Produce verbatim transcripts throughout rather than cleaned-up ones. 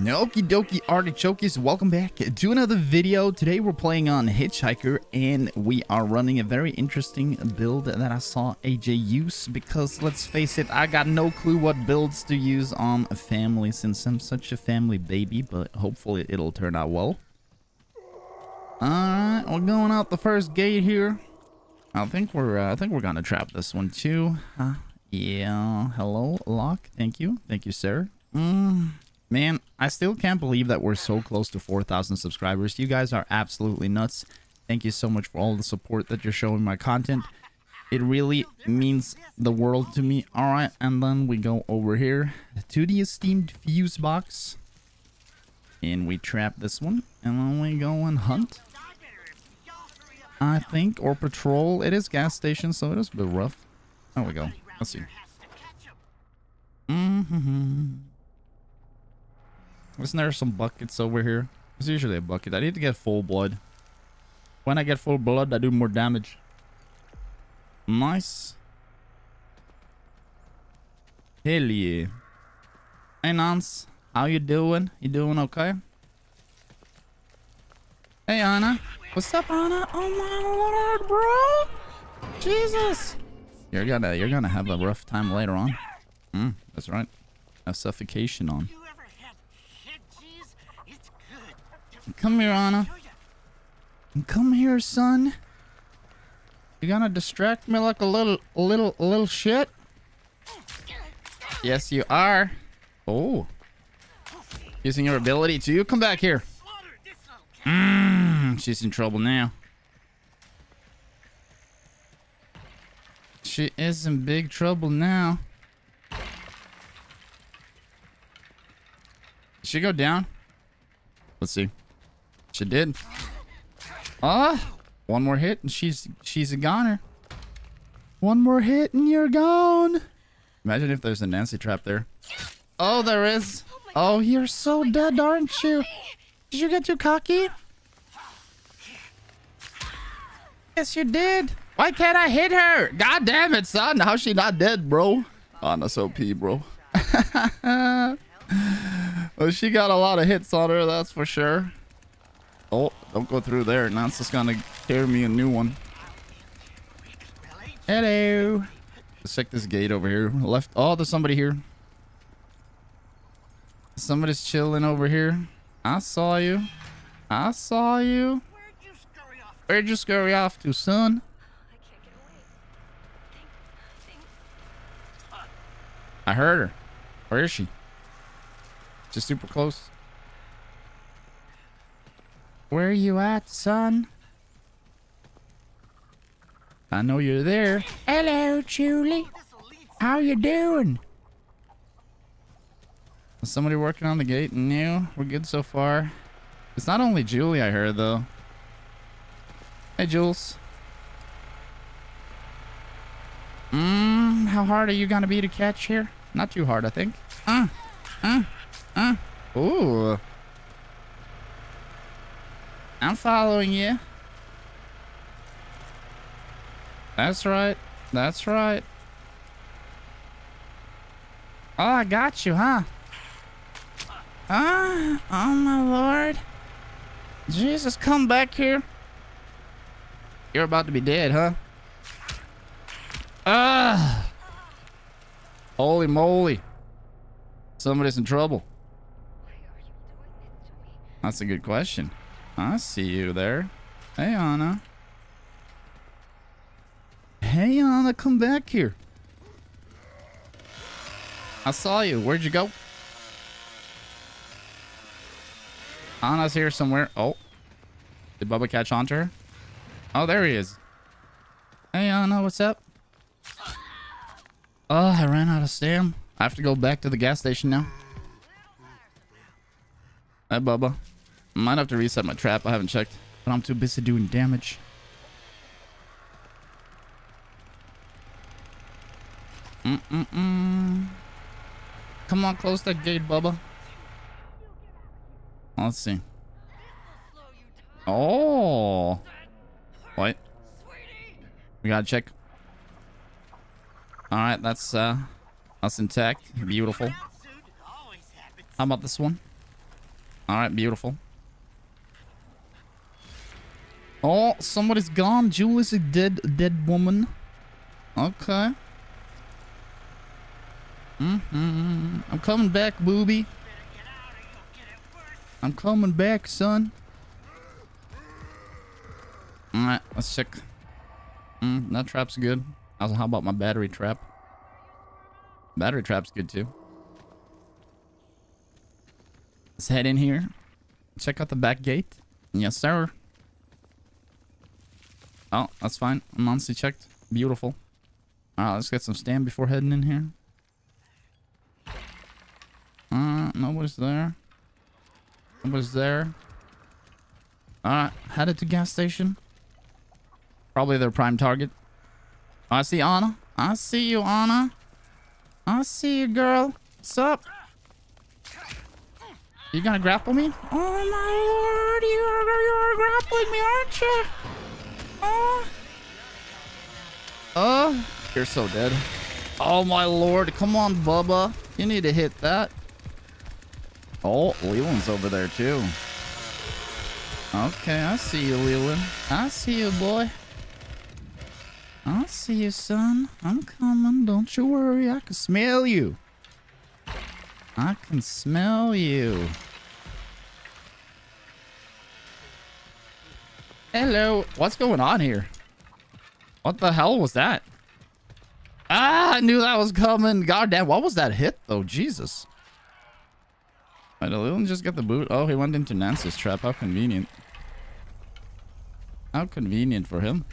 Okie dokie artichokes, welcome back to another video. Today we're playing on Hitchhiker and we are running a very interesting build that I saw A J use, because let's face it, I got no clue what builds to use on a family since I'm such a family baby, but hopefully it'll turn out well. Alright, we're going out the first gate here. I think we're uh, I think we're gonna trap this one too. Uh, yeah, hello lock, thank you, thank you sir. Mm. Man, I still can't believe that we're so close to four thousand subscribers. You guys are absolutely nuts. Thank you so much for all the support that you're showing my content. It really means the world to me. All right, and then we go over here to the esteemed fuse box. And we trap this one. And then we go and hunt, I think, or patrol. It is gas station, so it is a bit rough. There we go. Let's see. Mm-hmm. Isn't there some buckets over here? There's usually a bucket. I need to get full blood. When I get full blood, I do more damage. Nice. Hell yeah. Hey, Nance. How you doing? You doing okay? Hey, Ana. What's up, Ana? Oh, my Lord, bro. Jesus. You're gonna, you're gonna have a rough time later on. Mm, that's right. Have suffocation on. Come here, Ana. Come here, son. You gonna distract me like a little, a little, a little shit? Yes, you are. Oh. Using your ability to come back here. Mm, she's in trouble now. She is in big trouble now. Did she go down? Let's see. She did. Ah, oh, one more hit and she's she's a goner. One more hit and you're gone. Imagine if there's a Nancy trap there. Oh, there is. Oh, you're so dead, aren't you? Did you get too cocky? Yes, you did. Why can't I hit her? God damn it, son. How's she not dead, bro? On S O P, bro. Well, she got a lot of hits on her, that's for sure. Oh, don't go through there. Nancy's gonna tear me a new one. Hello. Let's check this gate over here. Left. Oh, there's somebody here. Somebody's chilling over here. I saw you. I saw you. Where'd you scurry off to, son? I heard her. Where is she? She's super close. Where are you at, son? I know you're there. Hello, Julie. How you doing? Is somebody working on the gate? No, we're good so far. It's not only Julie I heard, though. Hey, Jules. Mmm, how hard are you gonna be to catch here? Not too hard, I think. Uh, uh, uh. Ooh. I'm following you. That's right. That's right. Oh, I got you, huh? Ah, oh my Lord. Jesus, come back here. You're about to be dead, huh? Ah. Holy moly. Somebody's in trouble. That's a good question. I see you there. Hey, Ana. Hey, Ana, come back here. I saw you. Where'd you go? Ana's here somewhere. Oh. Did Bubba catch on to her? Oh, there he is. Hey, Ana, what's up? Oh, I ran out of stam. I have to go back to the gas station now. Hey, Bubba. Might have to reset my trap. I haven't checked, but I'm too busy doing damage. Mm-mm-mm. Come on, close that gate, Bubba. Let's see. Oh. Wait. We gotta check. All right, that's uh, that's intact. Beautiful. How about this one? Alright, beautiful. Oh, somebody's gone. Julie's a dead, dead woman. Okay. Mm-hmm. I'm coming back, booby. I'm coming back, son. Alright, that's sick. Mm, that trap's good. Also, how about my battery trap? Battery trap's good too. Let's head in here. Check out the back gate. Yes, sir. Oh, that's fine. I'm honestly checked. Beautiful. Alright, let's get some stand before heading in here. Uh, nobody's there. Nobody's there. Alright, headed to gas station. Probably their prime target. Oh, I see Ana. I see you, Ana. I see you, girl. What's up? You gonna grapple me? Oh my lord, you are, you are grappling me, aren't you? Oh. Oh, you're so dead. Oh my lord, come on, Bubba. You need to hit that. Oh, Leland's over there too. Okay, I see you, Leland. I see you, boy. I see you, son. I'm coming. Don't you worry. I can smell you. I can smell you. Hello. What's going on here? What the hell was that? Ah, I knew that was coming. God damn. What was that hit, though? Jesus. Wait, did Leland just get the boot? Oh, he went into Nancy's trap. How convenient. How convenient for him.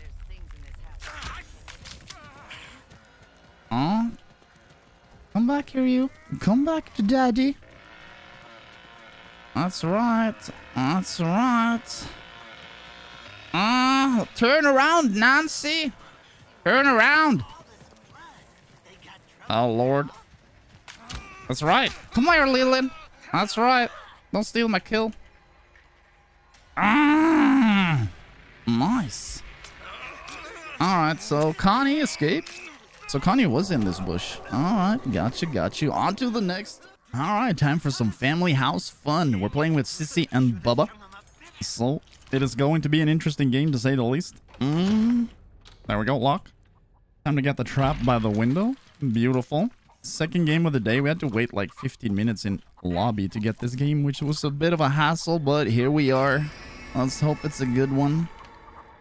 Oh. Come back here, you. Come back to daddy. That's right. That's right. Ah, uh, turn around, Nancy. Turn around. Oh, Lord. That's right. Come here, Leland. That's right. Don't steal my kill. Ah, nice. All right, so Connie escaped. So Connie was in this bush. Alright, gotcha, got you. On to the next. Alright, time for some family house fun. We're playing with Sissy and Bubba. So it is going to be an interesting game, to say the least. Mm. There we go, lock. Time to get the trap by the window. Beautiful. Second game of the day. We had to wait like fifteen minutes in lobby to get this game, which was a bit of a hassle, but here we are. Let's hope it's a good one.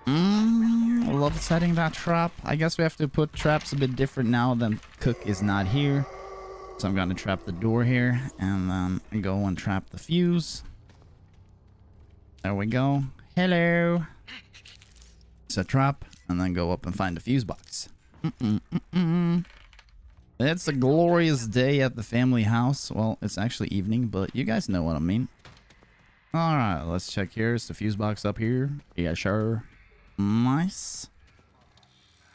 Mm, I love setting that trap. I guess we have to put traps a bit different now than Cook is not here. So I'm going to trap the door here and then go and trap the fuse. There we go. Hello. It's a trap and then go up and find the fuse box. Mm-mm, mm-mm. It's a glorious day at the family house. Well, it's actually evening, but you guys know what I mean. All right, let's check here. Is the fuse box up here? Yeah, sure. Nice.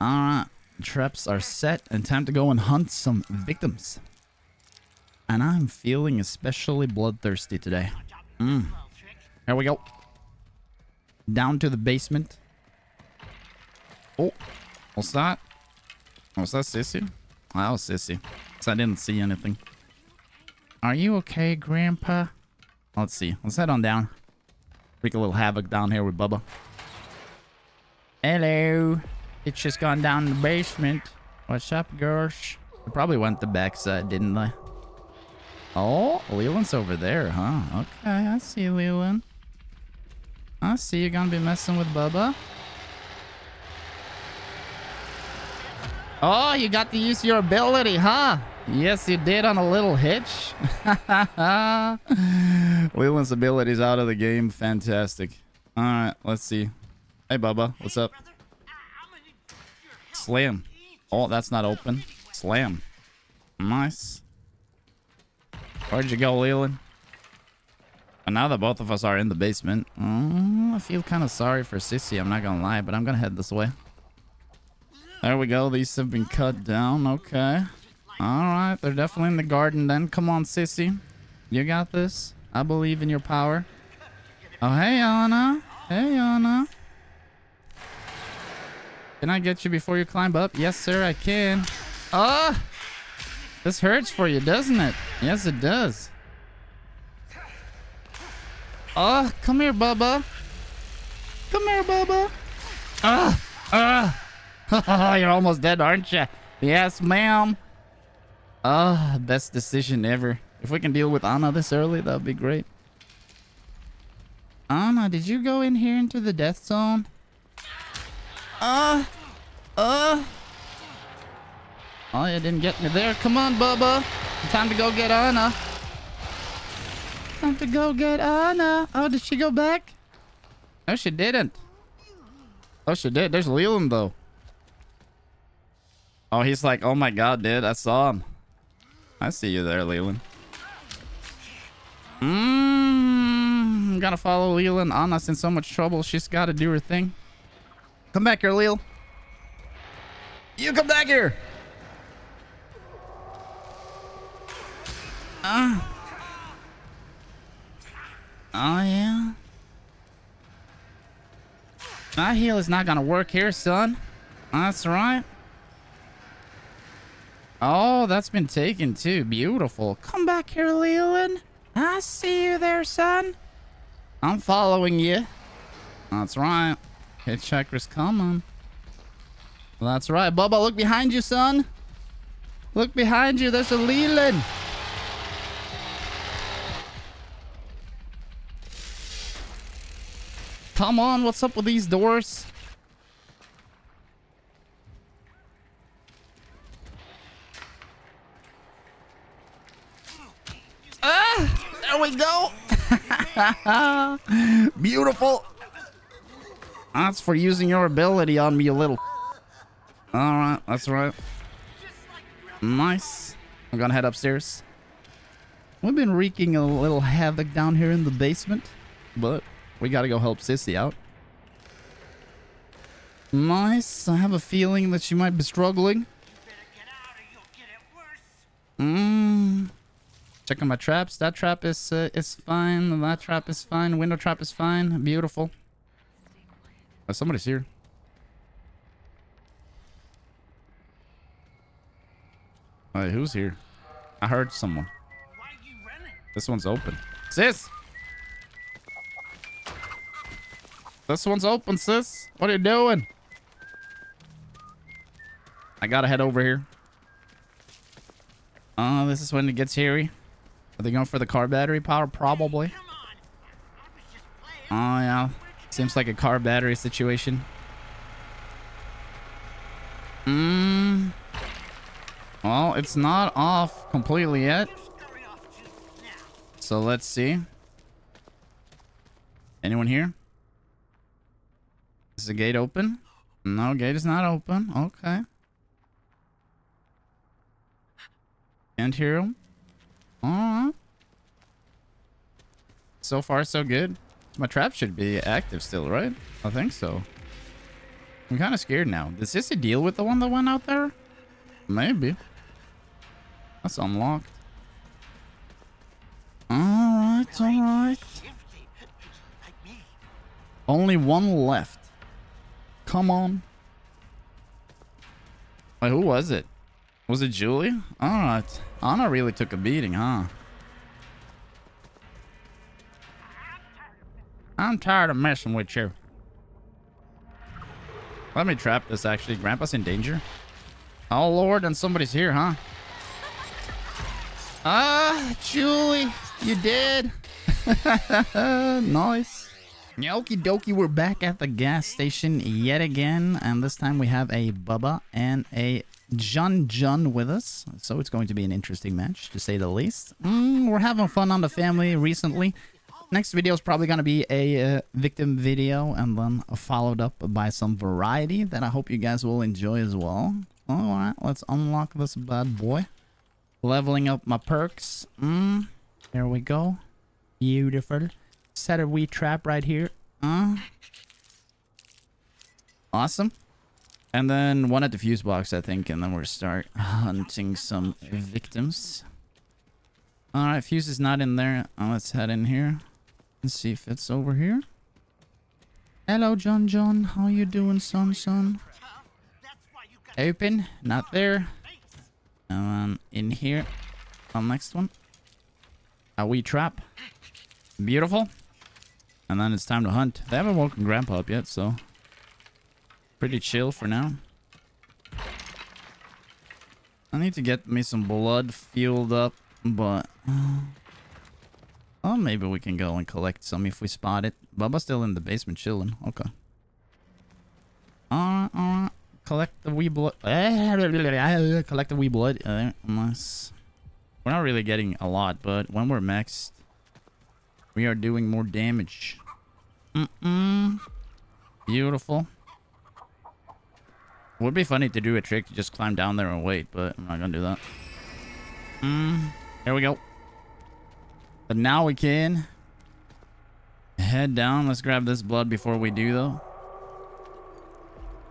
Alright, traps are set and time to go and hunt some victims. And I'm feeling especially bloodthirsty today. Mm. Here we go. Down to the basement. Oh, what's that? Was that Sissy? That was Sissy. So I didn't see anything. Are you okay, Grandpa? Let's see. Let's head on down. Wreak a little havoc down here with Bubba. Hello. It's just gone down in the basement. What's up, Gersh? They probably went the back side, didn't they? Oh, Leland's over there, huh? Okay, I see Leland. I see you're gonna be messing with Bubba. Oh, you got to use your ability, huh? Yes, you did on a little hitch. Leland's ability's out of the game. Fantastic. All right, let's see. Hey, Bubba. What's up? Slam. Oh, that's not open. Slam. Nice. Where'd you go, Leland? And now that both of us are in the basement, mm, I feel kind of sorry for Sissy. I'm not going to lie, but I'm going to head this way. There we go. These have been cut down. Okay. All right. They're definitely in the garden then. Come on, Sissy. You got this. I believe in your power. Oh, hey, Ana. Hey, Ana. Can I get you before you climb up? Yes, sir, I can. Oh! This hurts for you, doesn't it? Yes, it does. Oh, come here, Bubba. Come here, Bubba. Ah, ah. You're almost dead, aren't you? Yes, ma'am. Ah, oh, best decision ever. If we can deal with Ana this early, that'd be great. Ana, did you go in here into the death zone? Uh, uh. Oh, you didn't get me there. Come on, Bubba. Time to go get Ana. Time to go get Ana. Oh, did she go back? No, she didn't. Oh, she did. There's Leland, though. Oh, he's like, oh my god, dude. I saw him. I see you there, Leland. Mmm. I'm gonna follow Leland. Ana's in so much trouble. She's gotta do her thing. Come back here, Leal. You come back here. Uh. Oh, yeah. My heal is not gonna work here, son. That's right. Oh, that's been taken too. Beautiful. Come back here, Leland. I see you there, son. I'm following you. That's right. Hitchhiker's coming. That's right. Bubba, look behind you, son. Look behind you. There's a Leland. Come on. What's up with these doors? There we go. Beautiful. That's for using your ability on me, you little. All right, that's right. Nice. I'm gonna head upstairs. We've been wreaking a little havoc down here in the basement, but we gotta go help Sissy out. Nice. I have a feeling that she might be struggling. Mmm. Checking my traps. That trap is uh, is fine. That trap is fine. Window trap is fine. Beautiful. Oh, somebody's here. Alright, who's here? I heard someone. Why are you running? This one's open. Sis! This one's open, sis. What are you doing? I gotta head over here. Oh, uh, this is when it gets hairy. Are they going for the car battery power? Probably. Oh, yeah. Seems like a car battery situation. Mmm. Well, it's not off completely yet. So let's see. Anyone here? Is the gate open? No, gate is not open. Okay. Can't hear him. Alright. So far, so good. My trap should be active still, right? I think so. I'm kind of scared now. Does this deal with the one that went out there? Maybe. That's unlocked. Alright, alright. Only one left. Come on. Wait, who was it? Was it Julie? Alright. Ana really took a beating, huh? I'm tired of messing with you. Let me trap this, actually. Grandpa's in danger. Oh, Lord, and somebody's here, huh? Ah, Julie, you did. Nice. Okie dokie, we're back at the gas station yet again. And this time we have a Bubba and a Jun Jun with us. So it's going to be an interesting match, to say the least. Mm, we're having fun on the family recently. Next video is probably going to be a uh, victim video and then followed up by some variety that I hope you guys will enjoy as well. Alright, let's unlock this bad boy. Leveling up my perks. Mm, there we go. Beautiful. Set a wee trap right here. Uh, awesome. And then one at the fuse box, I think. And then we'll start hunting some victims. Alright, fuse is not in there. Oh, let's head in here. Let's see if it's over here. Hello, Jun Jun. How you doing, son, son? Open. Not there. Um, in here. On next one. A wee trap. Beautiful. And then it's time to hunt. They haven't woken Grandpa up yet, so pretty chill for now. I need to get me some blood fueled up, but oh, maybe we can go and collect some if we spot it. Bubba's still in the basement chilling. Okay. Alright, alright. Collect the wee blood. Collect the wee blood. Uh, unless we're not really getting a lot, but when we're maxed, we are doing more damage. Mm-mm. Beautiful. Would be funny to do a trick to just climb down there and wait, but I'm not gonna do that. Mm, here we go. But now we can head down. Let's grab this blood before we do, though.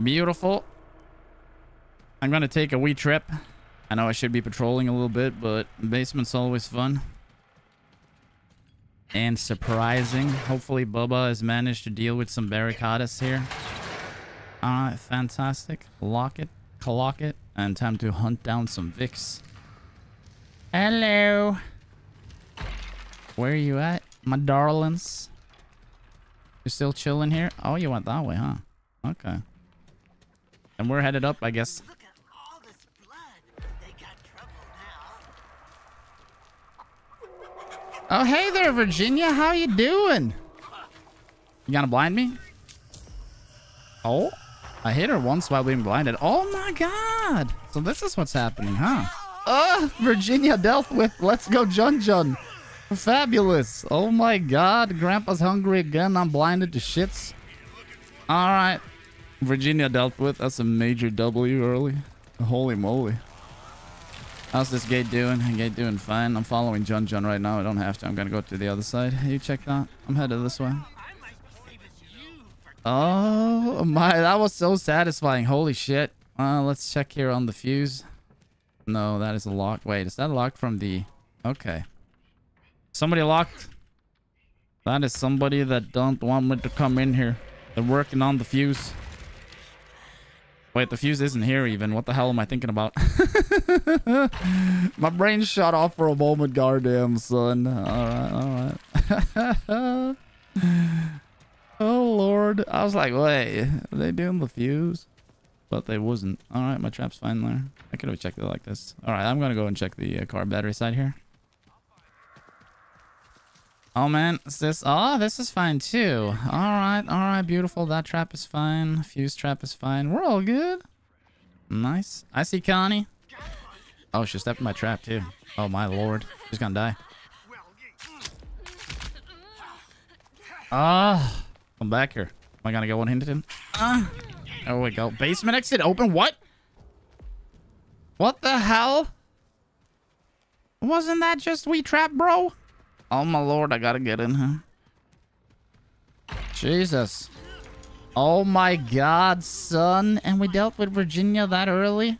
Beautiful. I'm gonna take a wee trip. I know I should be patrolling a little bit, but basement's always fun and surprising. Hopefully Bubba has managed to deal with some barricadas here. All right, fantastic. Lock it, clock it, and time to hunt down some Vicks. Hello. Where are you at, my darlings? You're still chilling here? Oh, you went that way, huh? Okay. And we're headed up, I guess. Look at all this blood. They got trouble now. Oh, hey there, Virginia. How you doing? You gonna blind me? Oh. I hit her once while being blinded. Oh my god! So this is what's happening, huh? Oh, Virginia dealt with. Let's go, Jun Jun. Fabulous. Oh my god. Grandpa's hungry again. I'm blinded to shits. Alright. Virginia dealt with. That's a major W early. Holy moly. How's this gate doing? Gate doing fine. I'm following Jun Jun right now. I don't have to. I'm gonna go to the other side. You check that. I'm headed this way. Oh my, that was so satisfying. Holy shit. Uh, let's check here on the fuse. No, that is a lock. Wait, is that locked from the... Okay. Somebody locked. That is somebody that don't want me to come in here. They're working on the fuse. Wait, the fuse isn't here even. What the hell am I thinking about? My brain shut off for a moment. Goddamn, son. Alright, alright. Oh, Lord. I was like, wait, are they doing the fuse? But they wasn't. All right, my trap's fine there. I could have checked it like this. All right, I'm going to go and check the uh, car battery side here. Oh, man. Is this? Oh, this is fine, too. All right. All right. Beautiful. That trap is fine. Fuse trap is fine. We're all good. Nice. I see Connie. Oh, she stepped in my trap, too. Oh, my Lord. She's going to die. Ah. Oh. Come back here. Am I gonna go one handed him? Uh, there we go. Basement exit open. What? What the hell? Wasn't that just we trap, bro? Oh my lord, I gotta get in here. Jesus. Oh my god, son. And we dealt with Virginia that early?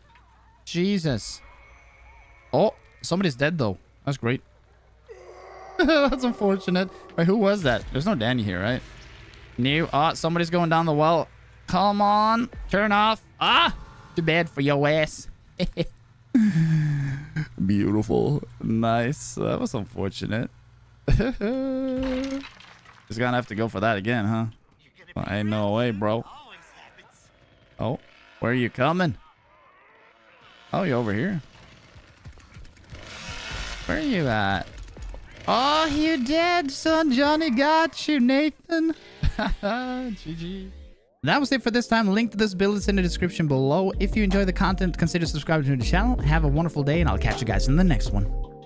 Jesus. Oh, somebody's dead though. That's great. That's unfortunate. Wait, who was that? There's no Danny here, right? New. Ah, oh, somebody's going down the well. Come on. Turn off. Ah! Too bad for your ass. Beautiful. Nice. That was unfortunate. Just gonna have to go for that again, huh? Well, ain't no way, bro. Oh, where are you coming? Oh, you over here. Where are you at? Oh, you dead, son. Johnny got you, Nathan. G G. That was it for this time. Link to this build is in the description below. If you enjoy the content, consider subscribing to the channel. Have a wonderful day, and I'll catch you guys in the next one.